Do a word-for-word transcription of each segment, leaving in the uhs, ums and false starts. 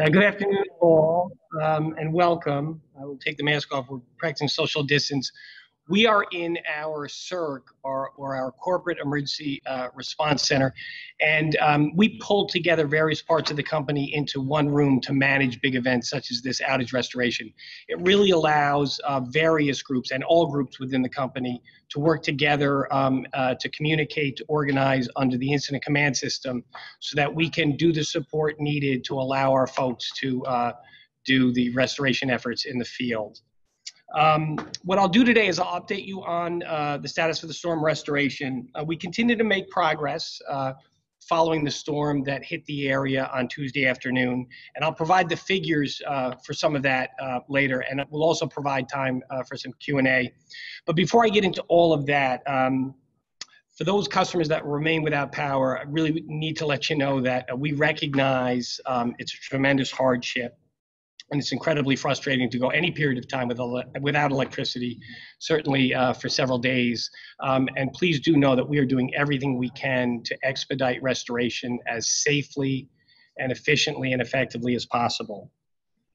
Uh, good afternoon, all, um, and welcome. I will take the mask off. We're practicing social distance. We are in our C E R C, or, or our Corporate Emergency uh, Response Center, and um, we pulled together various parts of the company into one room to manage big events such as this outage restoration. It really allows uh, various groups and all groups within the company to work together, um, uh, to communicate, to organize under the incident command system so that we can do the support needed to allow our folks to uh, do the restoration efforts in the field. Um, what I'll do today is I'll update you on uh, the status of the storm restoration. Uh, we continue to make progress uh, following the storm that hit the area on Tuesday afternoon, and I'll provide the figures uh, for some of that uh, later, and we'll also provide time uh, for some Q and A. But before I get into all of that, um, for those customers that remain without power, I really need to let you know that uh, we recognize um, it's a tremendous hardship. And it's incredibly frustrating to go any period of time with ele without electricity, certainly uh, for several days. Um, and please do know that we are doing everything we can to expedite restoration as safely and efficiently and effectively as possible.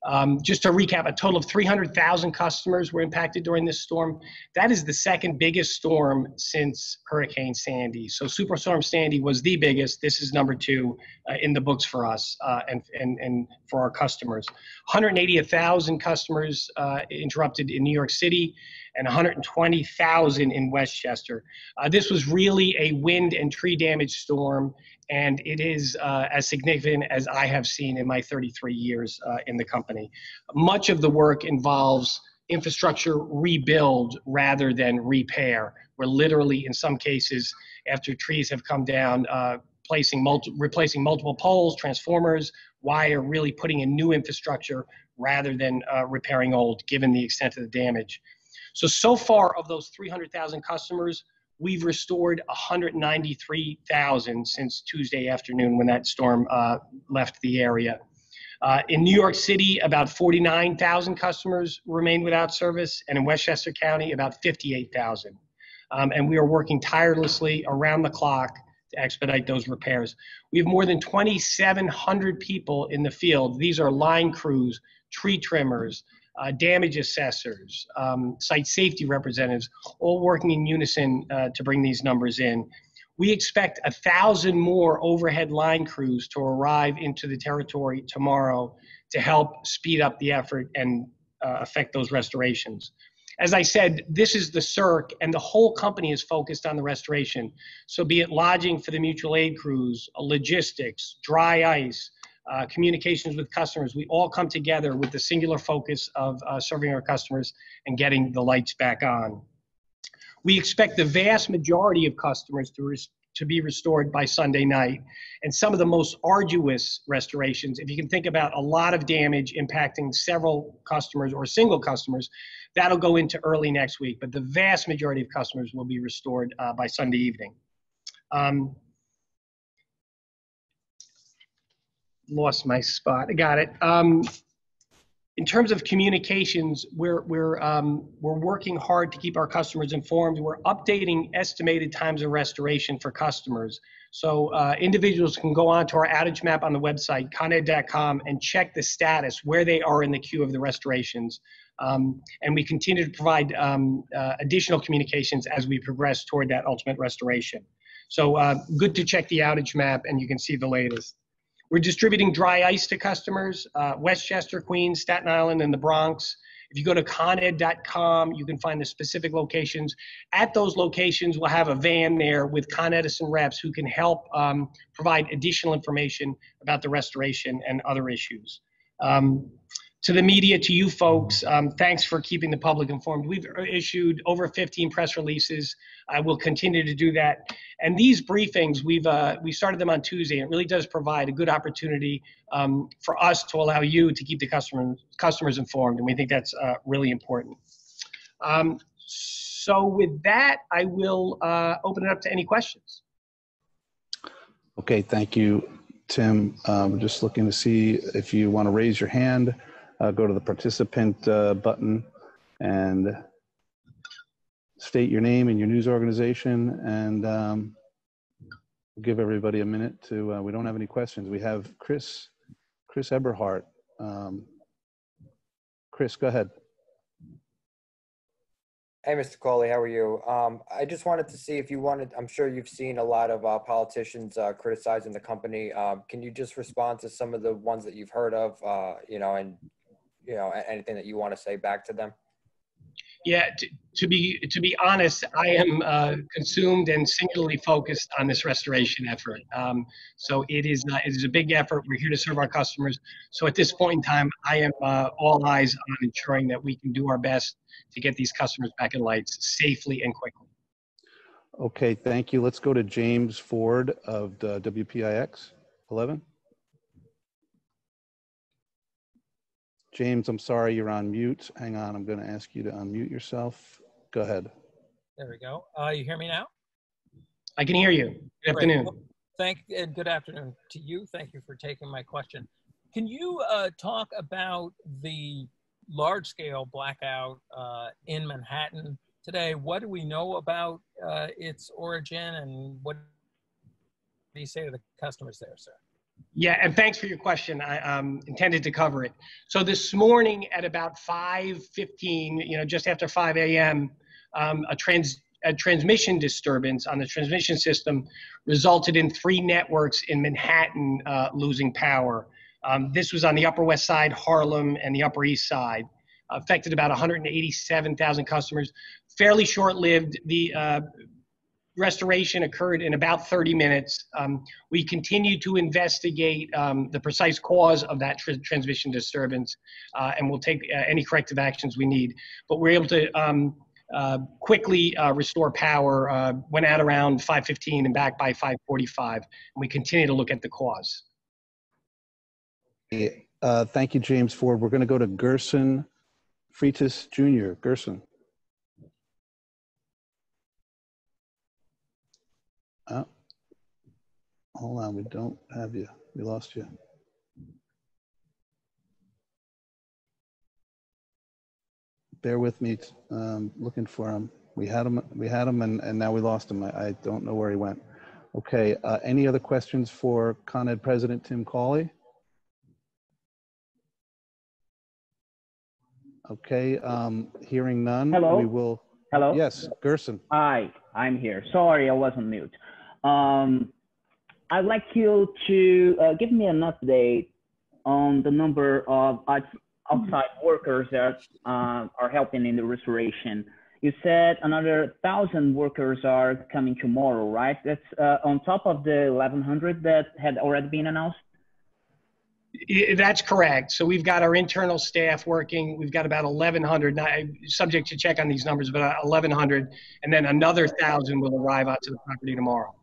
Um, just to recap, a total of three hundred thousand customers were impacted during this storm. That is the second biggest storm since Hurricane Sandy. So Superstorm Sandy was the biggest. This is number two uh, in the books for us uh, and, and, and for our customers. one hundred eighty thousand customers uh, interrupted in New York City and one hundred twenty thousand in Westchester. Uh, this was really a wind and tree damage storm, and it is uh, as significant as I have seen in my thirty-three years uh, in the company. Much of the work involves infrastructure rebuild rather than repair. We're literally, in some cases, after trees have come down, uh, placing multi replacing multiple poles, transformers, wire, really putting in new infrastructure rather than uh, repairing old, given the extent of the damage. So, so far of those three hundred thousand customers, we've restored one hundred ninety-three thousand since Tuesday afternoon when that storm uh, left the area. Uh, in New York City, about forty-nine thousand customers remain without service, and in Westchester County, about fifty-eight thousand. Um, and we are working tirelessly around the clock to expedite those repairs. We have more than twenty-seven hundred people in the field. These are line crews, tree trimmers, Uh, damage assessors, um, site safety representatives, all working in unison uh, to bring these numbers in. We expect a thousand more overhead line crews to arrive into the territory tomorrow to help speed up the effort and uh, affect those restorations. As I said, this is the C E R C, and the whole company is focused on the restoration. So be it lodging for the mutual aid crews, logistics, dry ice, Uh, communications with customers, we all come together with the singular focus of uh, serving our customers and getting the lights back on. We expect the vast majority of customers to, res to be restored by Sunday night, and some of the most arduous restorations, if you can think about a lot of damage impacting several customers or single customers, that'll go into early next week, but the vast majority of customers will be restored uh, by Sunday evening. Um, Lost my spot. I got it. Um, in terms of communications, we're we're um, we're working hard to keep our customers informed. We're updating estimated times of restoration for customers, so uh, individuals can go on to our outage map on the website con ed dot com and check the status where they are in the queue of the restorations. Um, and we continue to provide um, uh, additional communications as we progress toward that ultimate restoration. So uh, good to check the outage map, and you can see the latest. We're distributing dry ice to customers, uh, Westchester, Queens, Staten Island, and the Bronx. If you go to con ed dot com, you can find the specific locations. At those locations, we'll have a van there with Con Edison reps who can help um, provide additional information about the restoration and other issues. Um, to the media, to you folks, um, thanks for keeping the public informed. We've issued over fifteen press releases. I will continue to do that. And these briefings, we've uh, we started them on Tuesday. It really does provide a good opportunity um, for us to allow you to keep the customer, customers informed, and we think that's uh, really important. Um, so with that, I will uh, open it up to any questions. Okay, thank you, Tim. Um, just looking to see if you want to raise your hand, uh, go to the participant uh, button, and state your name and your news organization, and um, we'll give everybody a minute to, uh, we don't have any questions. We have Chris, Chris Eberhardt Um, Chris, go ahead. Hey, Mister Cawley, how are you? Um, I just wanted to see if you wanted, I'm sure you've seen a lot of uh, politicians uh, criticizing the company. Um, can you just respond to some of the ones that you've heard of, uh, you know, and, you know, anything that you want to say back to them? Yeah, to, to be to be honest, I am uh, consumed and singularly focused on this restoration effort. Um, so it is uh, it is a big effort. We're here to serve our customers. So at this point in time, I am uh, all eyes on ensuring that we can do our best to get these customers back in lights safely and quickly. Okay, thank you. Let's go to James Ford of the W P I X eleven. James, I'm sorry, you're on mute. Hang on, I'm going to ask you to unmute yourself. Go ahead. There we go. Uh, you hear me now? I can hear you. Good afternoon. Well, thank and good afternoon to you. Thank you for taking my question. Can you uh, talk about the large-scale blackout uh, in Manhattan today? What do we know about uh, its origin, and what do you say to the customers there, sir? Yeah, and thanks for your question. I um, intended to cover it. So this morning at about five fifteen, you know, just after five A M, um, a, trans a transmission disturbance on the transmission system resulted in three networks in Manhattan uh, losing power. Um, this was on the Upper West Side, Harlem, and the Upper East Side. Affected about one hundred eighty-seven thousand customers. Fairly short-lived. The uh, restoration occurred in about thirty minutes. Um, we continue to investigate um, the precise cause of that tr transmission disturbance, uh, and we'll take uh, any corrective actions we need. But we're able to um, uh, quickly uh, restore power. Uh, went out around five fifteen and back by five forty-five, and we continue to look at the cause. Uh, thank you, James Ford. We're going to go to Gerson Freitas Junior Gerson. Oh, hold on, we don't have you. We lost you. Bear with me, um, looking for him. We had him, we had him and, and now we lost him. I, I don't know where he went. Okay, uh, any other questions for Con Ed President Tim Cawley? Okay, um, hearing none, Hello? we will. Hello? Yes, Gerson. Hi, I'm here. Sorry, I wasn't mute. Um, I'd like you to uh, give me an update on the number of outside workers that uh, are helping in the restoration. You said another one thousand workers are coming tomorrow, right? That's uh, on top of the eleven hundred that had already been announced? That's correct. So we've got our internal staff working. We've got about eleven hundred, subject to check on these numbers, but eleven hundred, and then another one thousand will arrive out to the property tomorrow.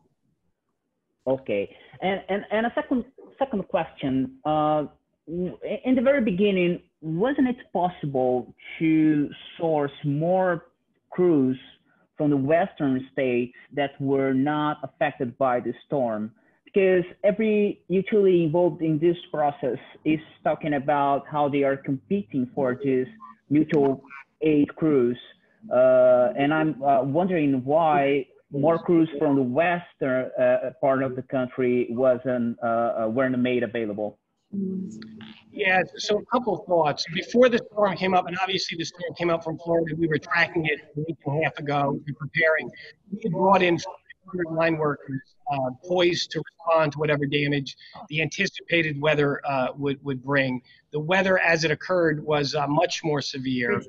Okay, and and and a second second question. Uh, in the very beginning, wasn't it possible to source more crews from the western states that were not affected by the storm? Because every utility involved in this process is talking about how they are competing for these mutual aid crews, uh, and I'm uh, wondering why more crews from the western uh, part of the country wasn't uh, weren't made available. Yeah, so a couple of thoughts. Before the storm came up, and obviously the storm came up from Florida, we were tracking it a week and a half ago and preparing. We brought in five hundred line workers uh, poised to respond to whatever damage the anticipated weather uh, would, would bring. The weather as it occurred was uh, much more severe.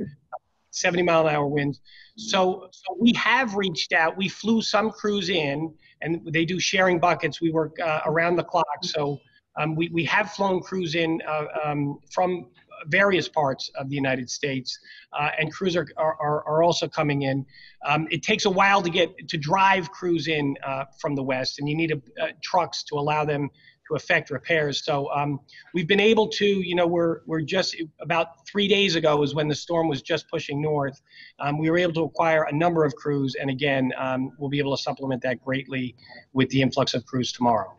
seventy mile an hour winds. So, so we have reached out. We flew some crews in, and they do sharing buckets. We work uh, around the clock. So um, we, we have flown crews in uh, um, from various parts of the United States, uh, and crews are, are, are also coming in. Um, it takes a while to get to drive crews in uh, from the West, and you need a, uh, trucks to allow them to effect repairs. So um, we've been able to, you know, we're, we're just about three days ago is when the storm was just pushing north. Um, we were able to acquire a number of crews. And again, um, we'll be able to supplement that greatly with the influx of crews tomorrow.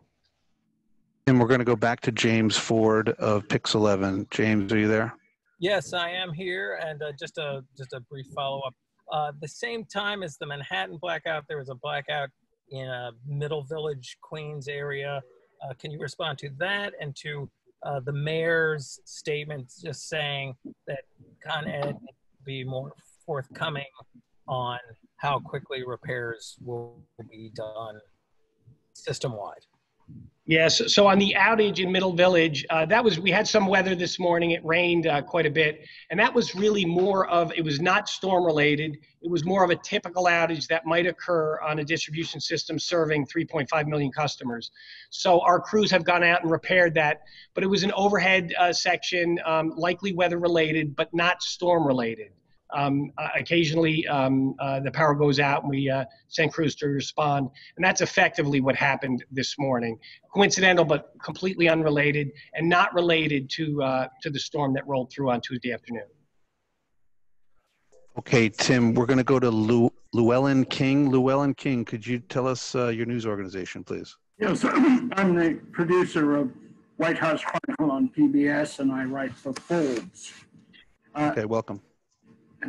And we're going to go back to James Ford of PIX eleven. James, are you there? Yes, I am here. And uh, just, a, just a brief follow-up. Uh, the same time as the Manhattan blackout, there was a blackout in a Middle Village, Queens area. Uh, can you respond to that and to uh, the mayor's statement just saying that Con Ed will be more forthcoming on how quickly repairs will be done system-wide. Yes, so on the outage in Middle Village, uh, that was, we had some weather this morning, it rained uh, quite a bit, and that was really more of, it was not storm related, it was more of a typical outage that might occur on a distribution system serving three point five million customers. So our crews have gone out and repaired that, but it was an overhead uh, section, um, likely weather related, but not storm related. Um, uh, occasionally um, uh, the power goes out and we uh, send crews to respond. And that's effectively what happened this morning. Coincidental, but completely unrelated and not related to, uh, to the storm that rolled through on Tuesday afternoon. Okay, Tim, we're going to go to Lew Llewellyn King. Llewellyn King, could you tell us uh, your news organization, please? Yes, I'm the producer of White House Chronicle on P B S, and I write for Forbes. Uh, okay, welcome.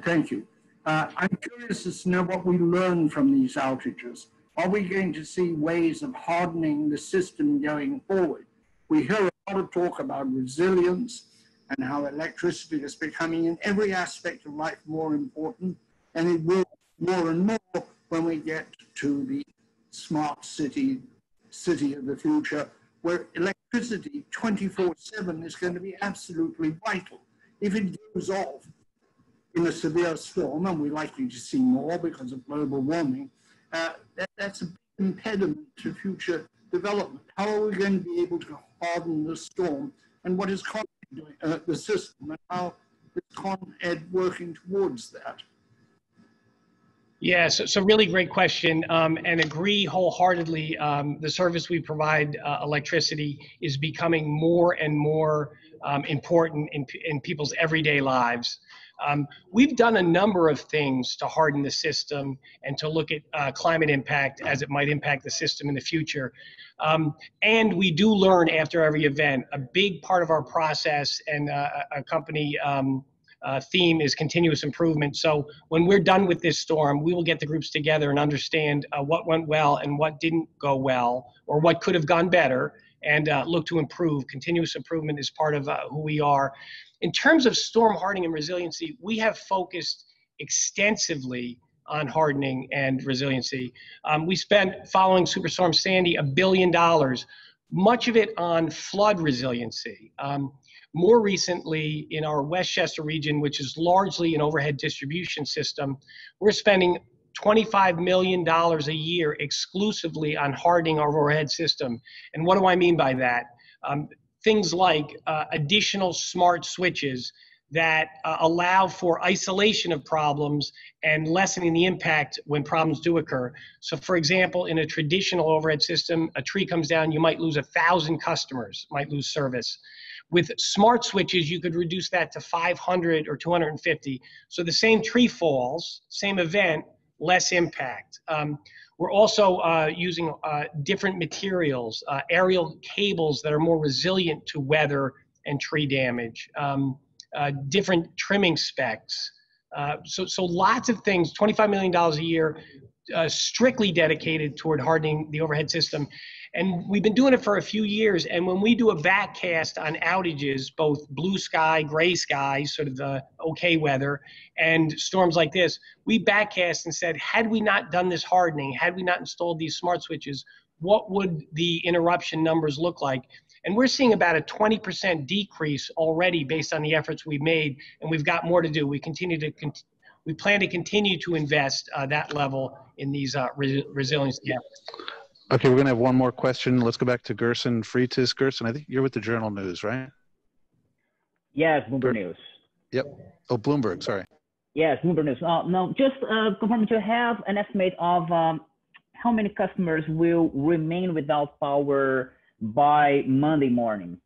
Thank you. Uh, I'm curious to know what we learn from these outages. Are we going to see ways of hardening the system going forward? We hear a lot of talk about resilience and how electricity is becoming in every aspect of life more important, and it will more and more when we get to the smart city, city of the future, where electricity twenty-four seven is going to be absolutely vital. If it goes off in a severe storm, and we're likely to see more because of global warming, uh, that, that's an impediment to future development. How are we going to be able to harden the storm, and what is Con Ed doing, uh, the system, and how is Con Ed working towards that? Yes, yeah, so, so really great question, um, and agree wholeheartedly. Um, the service we provide, uh, electricity, is becoming more and more um, important in, in people's everyday lives. Um, we've done a number of things to harden the system and to look at uh, climate impact as it might impact the system in the future. Um, and we do learn after every event. A big part of our process and uh, a company um, uh, theme is continuous improvement. So when we're done with this storm, we will get the groups together and understand uh, what went well and what didn't go well, or what could have gone better, and uh, look to improve. Continuous improvement is part of uh, who we are. In terms of storm hardening and resiliency, we have focused extensively on hardening and resiliency. Um, we spent, following Superstorm Sandy, a billion dollars, much of it on flood resiliency. Um, more recently, in our Westchester region, which is largely an overhead distribution system, we're spending twenty-five million dollars a year exclusively on hardening our overhead system. And what do I mean by that? Um, Things like uh, additional smart switches that uh, allow for isolation of problems and lessening the impact when problems do occur. So, for example, in a traditional overhead system, a tree comes down, you might lose a thousand customers, might lose service. With smart switches, you could reduce that to five hundred or two hundred fifty. So the same tree falls, same event, less impact. Um, We're also uh, using uh, different materials, uh, aerial cables that are more resilient to weather and tree damage, um, uh, different trimming specs. Uh, so, so lots of things, twenty-five million dollars a year, uh, strictly dedicated toward hardening the overhead system. And we've been doing it for a few years. And when we do a backcast on outages, both blue sky, gray sky, sort of the okay weather, and storms like this, we backcast and said, had we not done this hardening, had we not installed these smart switches, what would the interruption numbers look like? And we're seeing about a twenty percent decrease already based on the efforts we've made, and we've got more to do. We continue to con we plan to continue to invest uh, that level in these uh, res resilience efforts. Okay, we're going to have one more question. Let's go back to Gerson Freitas. Gerson, I think you're with the Journal News, right? Yes, Bloomberg News. Yep. Oh, Bloomberg, sorry. Yes, Bloomberg News. Uh, no, just uh, confirm, to have an estimate of um, how many customers will remain without power by Monday morning?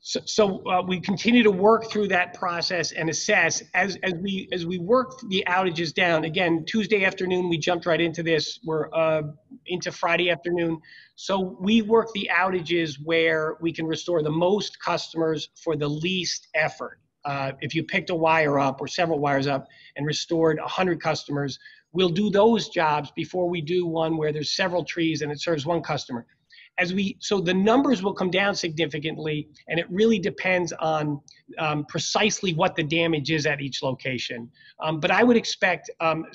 So, so uh, we continue to work through that process and assess as, as we as we work the outages down. Again, Tuesday afternoon, we jumped right into this. We're uh, into Friday afternoon. So we work the outages where we can restore the most customers for the least effort. Uh, if you picked a wire up or several wires up and restored one hundred customers, we'll do those jobs before we do one where there's several trees and it serves one customer. as we, so the numbers will come down significantly, and it really depends on um, precisely what the damage is at each location. Um, but I would expect um,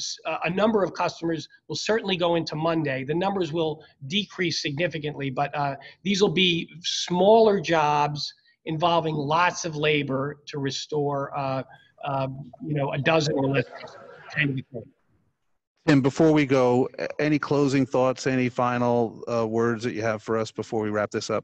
a number of customers will certainly go into Monday. The numbers will decrease significantly, but uh, these will be smaller jobs involving lots of labor to restore, uh, uh, you know, a dozen or less. Tim, before we go, any closing thoughts, any final uh, words that you have for us before we wrap this up?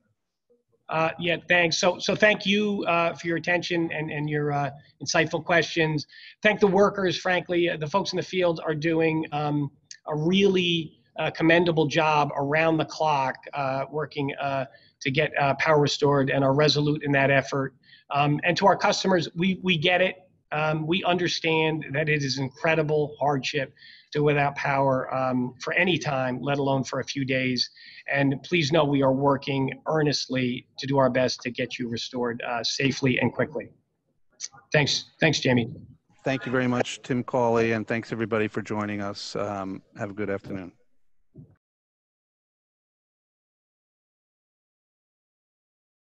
Uh, yeah, thanks. So, so thank you uh, for your attention and, and your uh, insightful questions. Thank the workers, frankly. The folks in the field are doing um, a really uh, commendable job around the clock uh, working uh, to get uh, power restored, and are resolute in that effort. Um, and to our customers, we, we get it. Um, we understand that it is incredible hardship to without power um, for any time, let alone for a few days. And please know we are working earnestly to do our best to get you restored uh, safely and quickly. Thanks. Thanks, Jamie. Thank you very much, Tim Cawley, and thanks everybody for joining us. Um, have a good afternoon.